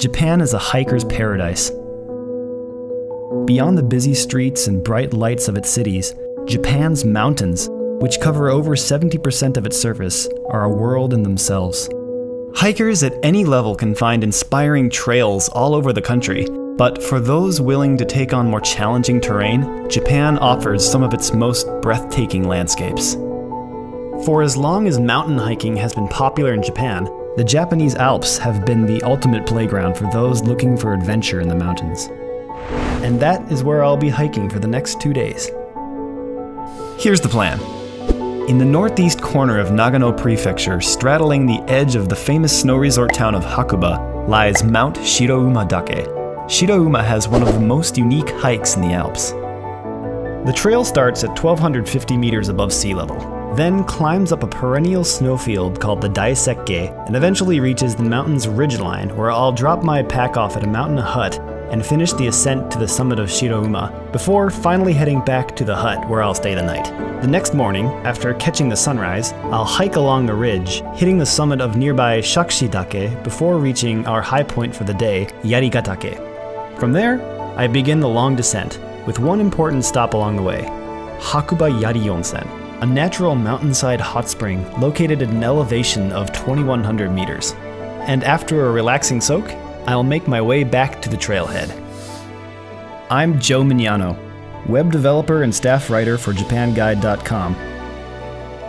Japan is a hiker's paradise. Beyond the busy streets and bright lights of its cities, Japan's mountains, which cover over 70% of its surface, are a world in themselves. Hikers at any level can find inspiring trails all over the country, but for those willing to take on more challenging terrain, Japan offers some of its most breathtaking landscapes. For as long as mountain hiking has been popular in Japan, the Japanese Alps have been the ultimate playground for those looking for adventure in the mountains. And that is where I'll be hiking for the next 2 days. Here's the plan. In the northeast corner of Nagano Prefecture, straddling the edge of the famous snow resort town of Hakuba, lies Mount Shirouma-dake. Shirouma has one of the most unique hikes in the Alps. The trail starts at 1,250 meters above sea level, then climbs up a perennial snowfield called the Daisekkei, and eventually reaches the mountain's ridgeline, where I'll drop my pack off at a mountain hut and finish the ascent to the summit of Shirouma, before finally heading back to the hut where I'll stay the night. The next morning, after catching the sunrise, I'll hike along the ridge, hitting the summit of nearby Shakushidake before reaching our high point for the day, Yarigatake. From there, I begin the long descent, with one important stop along the way, Hakuba Yari Onsen, a natural mountainside hot spring located at an elevation of 2,100 meters. And after a relaxing soak, I'll make my way back to the trailhead. I'm Joe Mignano, web developer and staff writer for JapanGuide.com.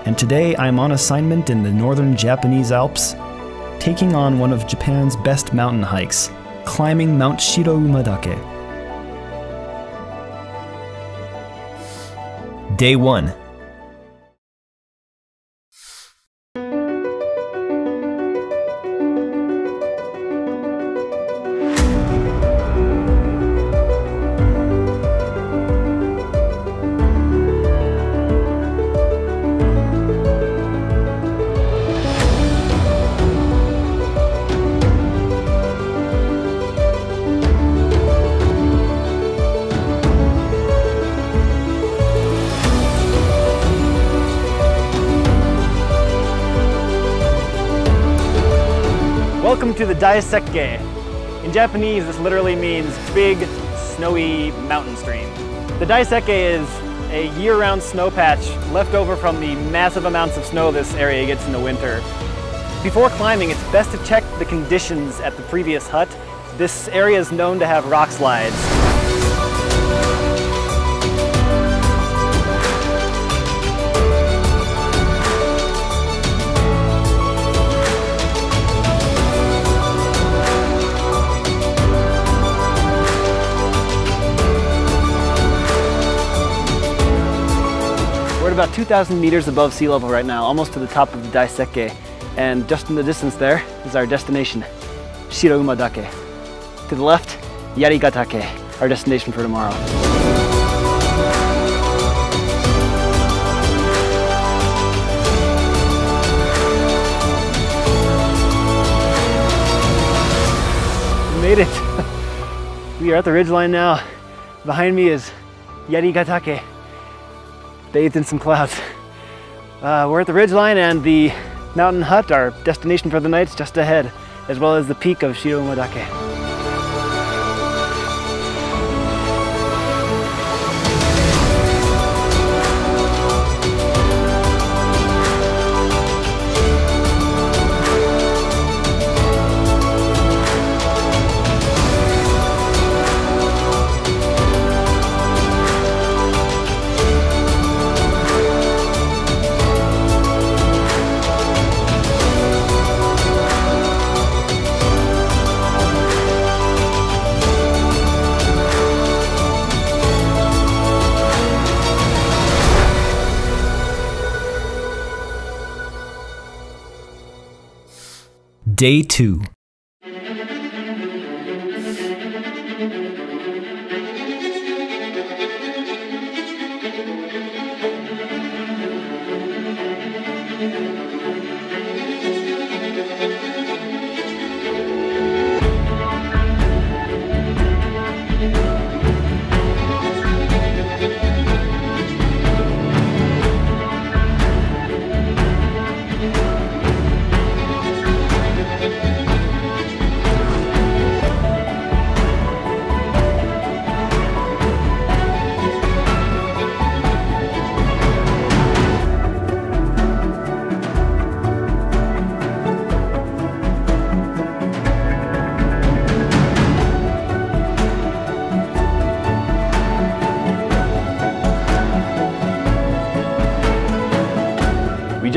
And today I'm on assignment in the northern Japanese Alps, taking on one of Japan's best mountain hikes, climbing Mount Shirouma-dake. Day 1. Welcome to the Daisekkei. In Japanese, this literally means big, snowy mountain stream. The Daisekkei is a year-round snow patch left over from the massive amounts of snow this area gets in the winter. Before climbing, it's best to check the conditions at the previous hut. This area is known to have rock slides. About 2,000 meters above sea level right now, almost to the top of the Daisekkei, and just in the distance there is our destination, Shirouma-dake. To the left, Yarigatake, our destination for tomorrow. We made it! We are at the ridgeline now. Behind me is Yarigatake, bathed in some clouds. We're at the ridgeline, and the mountain hut, our destination for the night, is just ahead, as well as the peak of Shirouma-dake. Day 2.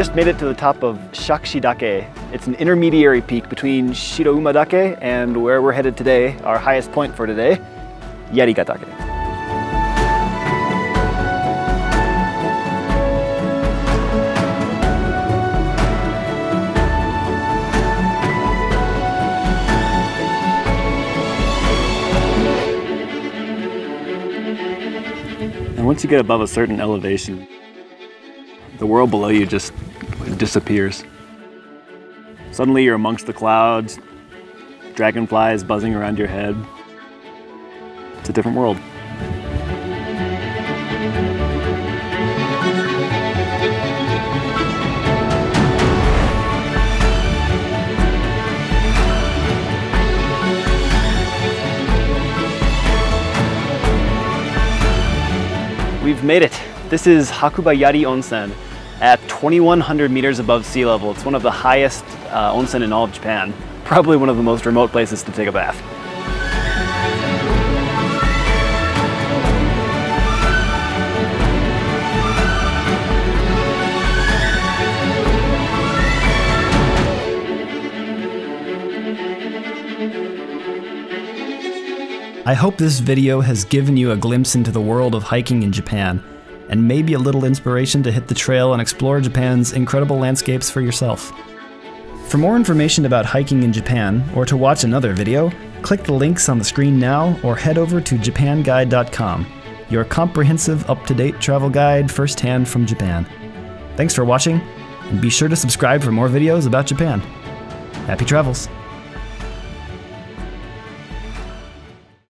just made it to the top of Shakushidake. It's an intermediary peak between Shirouma-dake and where we're headed today, our highest point for today, Yarigatake. And once you get above a certain elevation, the world below you just disappears. Suddenly you're amongst the clouds, dragonflies buzzing around your head. It's a different world. We've made it. This is Hakuba Yari Onsen at 2,100 meters above sea level. It's one of the highest onsen in all of Japan. Probably one of the most remote places to take a bath. I hope this video has given you a glimpse into the world of hiking in Japan, and maybe a little inspiration to hit the trail and explore Japan's incredible landscapes for yourself. For more information about hiking in Japan, or to watch another video, click the links on the screen now or head over to JapanGuide.com, your comprehensive, up-to-date travel guide firsthand from Japan. Thanks for watching, and be sure to subscribe for more videos about Japan. Happy travels!